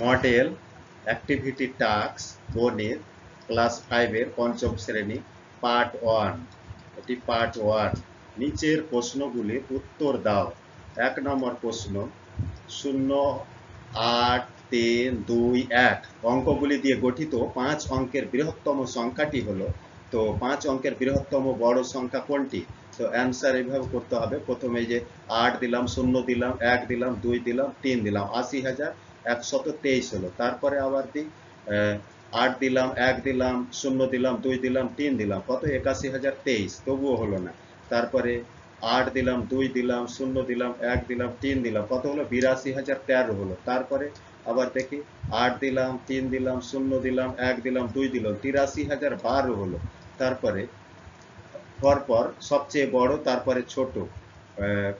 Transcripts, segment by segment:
Model activity task গণিত class 5 এর পঞ্চম শ্রেণী পার্ট 1 এটি পার্ট 1 নিচের প্রশ্নগুলি উত্তর দাও। এক নম্বর প্রশ্ন 0 8 3 2 1 অঙ্কগুলি দিয়ে গঠিত 5 অঙ্কের বৃহত্তম সংখ্যাটি হলো। তো 5 অঙ্কের বৃহত্তম বড় সংখ্যা কোনটি? তো आंसर এইভাবে করতে হবে। প্রথমে যে 8 দিলাম, 0 দিলাম, 1 দিলাম, 2 দিলাম, 3 দিলাম, 80123 হলো। তারপরে আবার দি 8 দিলাম, 1 দিলাম, 0 দিলাম, 2 দিলাম, 3 দিলাম, কত 81023, তবুও হলো না। তারপরে 8 দিলাম, 2 দিলাম, 0 দিলাম, 1 দিলাম, 3 দিলাম, কত হলো 82013 হলো। তারপরে আবার দেখি 8 দিলাম, 3 দিলাম, 0 দিলাম, 1 দিলাম, 2 দিলাম, 83012 হলো। তারপরে পরপর সবচেয়ে বড় তারপরে ছোট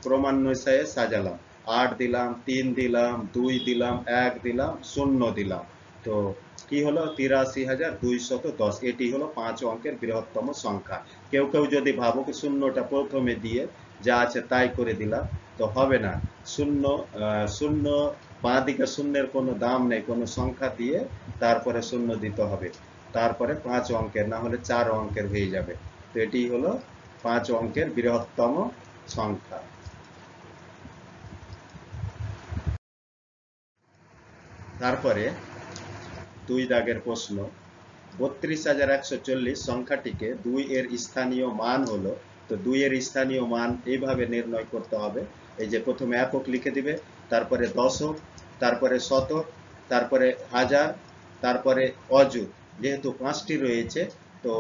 ক্রমান্বয়ে সাজালাম। 8 দিলাম, 3 দিলাম, 2 দিলাম, 1 দিলাম, 0 দিলাম, তো কি হলো 83210। এটি হলো 5 অঙ্কের বৃহত্তম সংখ্যা। কেউ কেউ যদি ভাবো কি শূন্যটা প্রথমে দিয়ে যা আছে তাই করে দিলাম, তো হবে না। শূন্য বাঁ দিকে শূন্যের কোনো দাম নেই, কোনো সংখ্যা দিয়ে তারপরে শূন্য দিতে হবে, তারপরে 5 অঙ্কের, না হলে 4 অঙ্কের হয়ে যাবে। তো এটি হলো 5 অঙ্কের বৃহত্তম সংখ্যা। তারপরে 2 দাগের প্রশ্ন 32140 সংখ্যাটিকে 2 এর স্থানীয় মান হলো। তো 2 এর স্থানীয় মান এইভাবে নির্ণয় করতে হবে। এই যে প্রথমে একক লিখে দিবে, তারপরে দশক, তারপরে শতক, তারপরে হাজার, তারপরে অযুত। যেহেতু 5টি রয়েছে, তো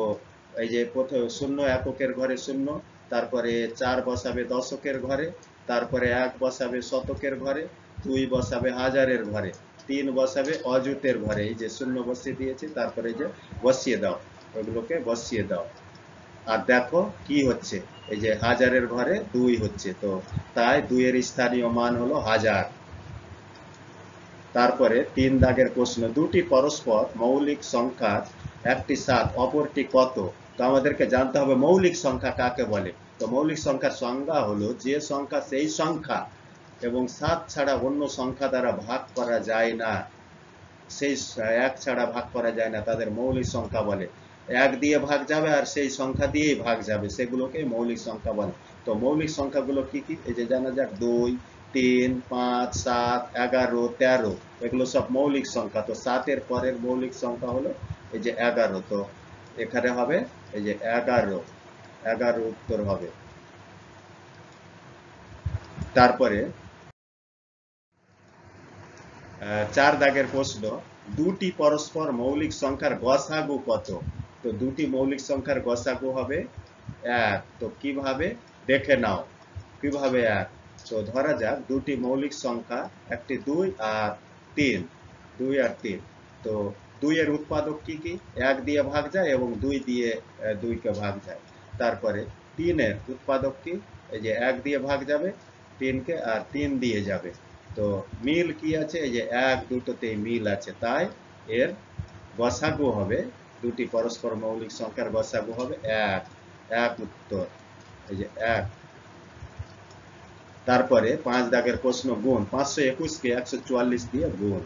এই যে প্রথম 0 এককের ঘরে 0, তারপরে 4 বসাবে দশকের ঘরে, তারপরে 1 বসাবে শতকের ঘরে, 2 বসাবে হাজারের ঘরে, 3 বসাবে অযুতের ঘরে। এই যে 0 বসিয়ে দিয়েছে, তারপরে এই যে বসিয়ে দাও, ওগুলোকে বসিয়ে দাও আর দেখো কি হচ্ছে। এই যে হাজারের ঘরে 2 হচ্ছে, তো তাই 2 এর স্থানীয় মান হলো 1000। তারপরে 3 দাগের প্রশ্ন দুটি পরস্পর মৌলিক সংখ্যা, একটি 7 অপরটি কত। তো আমাদেরকে জানতে হবে মৌলিক সংখ্যা কাকে বলে। তো মৌলিক সংখ্যার সংজ্ঞা হলো যে সংখ্যা সেই সংখ্যা এবং 7 ছাড়া অন্য সংখ্যা দ্বারা ভাগ করা যায় না, সেই 1 ছাড়া ভাগ করা যায় না, তাদের মৌলিক সংখ্যা বলে। 1 দিয়ে ভাগ যাবে আর সেই সংখ্যা দিয়েই ভাগ যাবে, সেগুলোকে মৌলিক সংখ্যা বলে। তো মৌলিক সংখ্যাগুলো কি কি এই যে জানা যাক। 2 3 5 7 11 13 এগুলো সব মৌলিক সংখ্যা। তো 7 এর পরের মৌলিক সংখ্যা হলো এই যে 11। তো এখানে হবে এই যে 11 উত্তর হবে। তারপরে 4 দাগের প্রশ্ন দুটি পরস্পর মৌলিক সংখ্যার গসাগু কত। তো দুটি মৌলিক সংখ্যার গসাগু হবে 1। তো কিভাবে দেখে নাও কিভাবে 1। তো ধরা যাক দুটি মৌলিক সংখ্যা, একটি 2 আর 3। তো 2 এর উৎপাদক কি কি? 1 দিয়ে ভাগ যায় এবং 2 দিয়ে 2 কে ভাগ যায়। তারপরে 3 এর উৎপাদক কি? এই যে 1 দিয়ে ভাগ যাবে 3 কে আর 3 দিয়ে যাবে। তো মিল কি আছে? এই যে 1 দুটোতেই মিল আছে, তাই এর গসাগু হবে, দুটি পরস্পর মৌলিক সংখ্যার গসাগু হবে 1 উত্তর, এই যে 1। তারপরে 5 দাগের প্রশ্ন গুণ 521 কে 144 দিয়ে গুণ।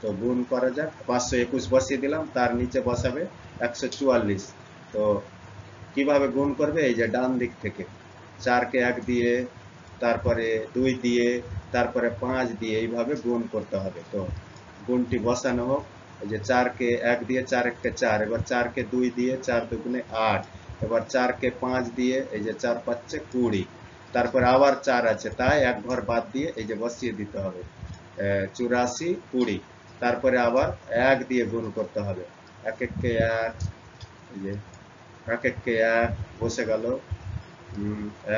তো গুণ করা যাক। 521 বসিয়ে দিলাম, তার নিচে বসাবে 144। তো কিভাবে গুণ করবে? এই যে ডান দিক থেকে 4কে 1 দিয়ে, তারপরে 2 দিয়ে, তারপরে 5 দিয়ে, এইভাবে গুণ করতে হবে। তো গুণটি বসানো হোক। এই যে 4কে 1 দিয়ে, 4 1 কে 4, এবার 4কে 2 দিয়ে, 4 2 গুণে 8, এবার 4কে 5 দিয়ে, এই যে 4 5 20, তারপর আবার 4 আছে, তাই 1 ঘর বাদ দিয়ে এই যে বসিয়ে দিতে হবে 84 20। তারপরে আবার 1 দিয়ে গুণ করতে হবে। 1 1 কে 1 বসে গেল,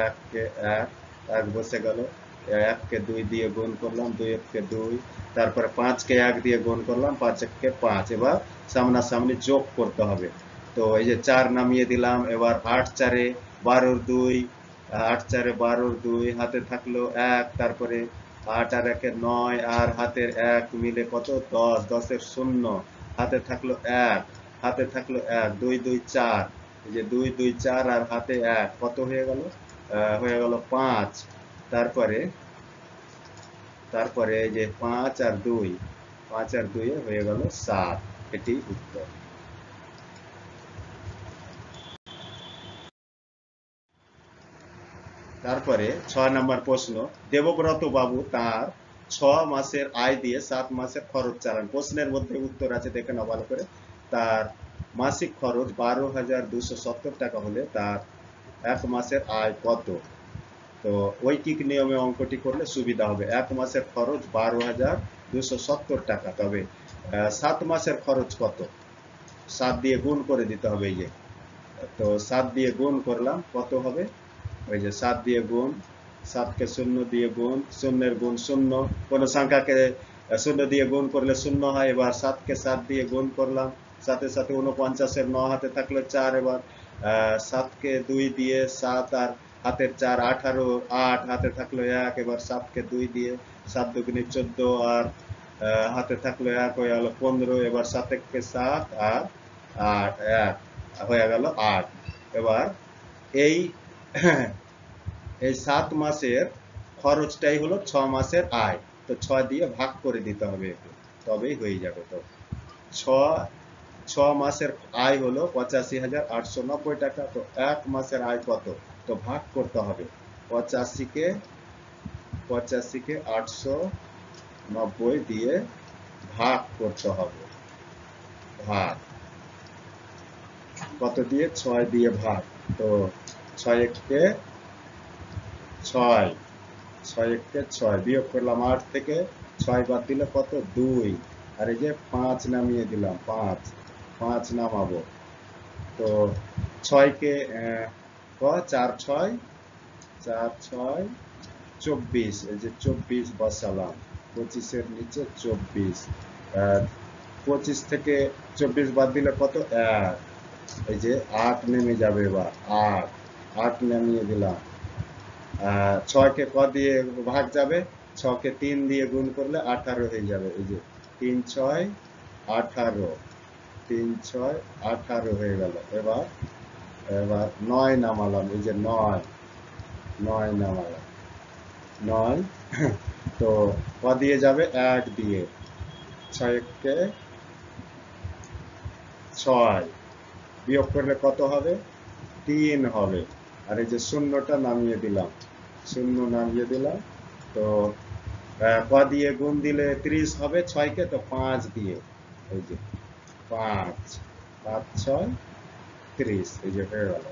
1 কে 1 বসে গেল, 1 কে 2 দিয়ে গুণ করলাম, 2 1 কে 2, তারপরে 5 কে 1 দিয়ে গুণ করলাম, 5 1 কে 5। এবার সামনাসামনি যোগ করতে হবে। তো এই যে 4 নামিয়ে দিলাম, এবার 8 4 12 2, 8 4 12 2, হাতে থাকলো 1, তারপরে 8 আর 1 কে 9, আর হাতের 1 মিলে কত 10, 10 এর 0, হাতে থাকলো 1, হাতে থাকলো 1, 2 2 4, এই যে 2 2 4 আর হাতে 1, কত হয়ে গেল 5। তারপরে এই যে 5 আর 2, 5 আর 2 হয়ে গেল 7। এটি উত্তর। তারপরে 6 নম্বর প্রশ্ন, দেবব্রত বাবু তার 6 মাসের আয় দিয়ে 7 মাসের খরচ চালান। প্রশ্নের মধ্যে উত্তর আছে, দেখে নাও ভালো করে। তার মাসিক খরচ 12,270 টাকা হলে তার এক মাসের আয় কত? তো ঐকিক নিয়মে অঙ্কটি করলে সুবিধা হবে। এক মাসের খরচ 12,270 টাকা, তবে 7 মাসের খরচ কত? 7 দিয়ে গুণ করে দিতে হবে। এই যে তো 7 দিয়ে গুণ করলাম, কত হবে? ওই যে 7 দিয়ে গুণ, 7কে 0 দিয়ে গুণ, 0 এর গুণ 0, কোন সংখ্যাকে 0 দিয়ে গুণ করলে 0 হয়। এবার 7কে 7 দিয়ে গুণ করলাম, সাথে সাথে 49 এর 9 হাতে থাকলো 4। এবার 7কে 2 দিয়ে 7 আর হাতের 4 18, 8 হাতে থাকলো 1। এবার 7কে 2 দিয়ে 7 দুগুণে 14 আর হাতে থাকলো 1, হয়ে গেল 15। এবার 7কে 7 আর 8 1 হয়ে গেল 8। এবার এই 7 মাসের খরচটাই হলো 6 মাসের আয়, তো 6 দিয়ে ভাগ করে দিতে হবে, তবেই হয়ে যাবে। তো 6 মাসের আয় হলো 85,890 টাকা, তো এক মাসের আয় কত? তো ভাগ করতে হবে 85কে 890 দিয়ে ভাগ করতে হবে। ভাগ কত দিয়ে? 6 দিয়ে ভাগ। তো 6 কে 6 বিয়োগ করলাম 8 থেকে, 6 বাদ দিলে কত? 2। আর এই যে 5 নামিয়ে দিলাম, 5 নামাবো। তো 6 কে 4 6 24, এই যে 24 বসালাম, 25 এর নিচে 24। 25 থেকে 24 বাদ দিলে কত? 1। এই যে 8 নেমে যাবে। এবার 8 নামিয়ে দিলাম। 6কে ক দিয়ে ভাগ যাবে? 6কে 3 দিয়ে গুণ করলে 18 হয়ে যাবে। এই যে 3 6 18 হয়ে গেল। এবার 9 নামালাম, এই যে 9 নামালাম, 9। তো ক দিয়ে যাবে? 1 দিয়ে। 6 কে 6 বিয়োগ করলে কত হবে? 3 হবে। আর এই যে 0টা নামিয়ে দিলাম, 0 নামিয়ে দিলাম। তো ক দিয়ে গুণ দিলে 30 হবে 6কে, তো 5 দিয়ে, এই যে 5 5 6 30, এই যে হয়ে গেল।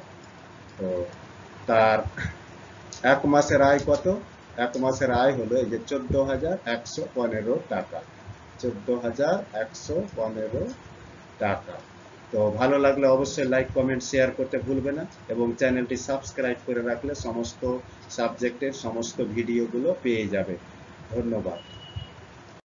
তো তার এক মাসের আয় কত? এক মাসের আয় হলো এই যে 14,115 টাকা, 14,115 টাকা। তো ভালো লাগলে অবশ্যই লাইক কমেন্ট শেয়ার করতে ভুলবে না, এবং চ্যানেলটি সাবস্ক্রাইব করে রাখলে সমস্ত সাবজেক্টের সমস্ত ভিডিওগুলো পেয়ে যাবে। ধন্যবাদ।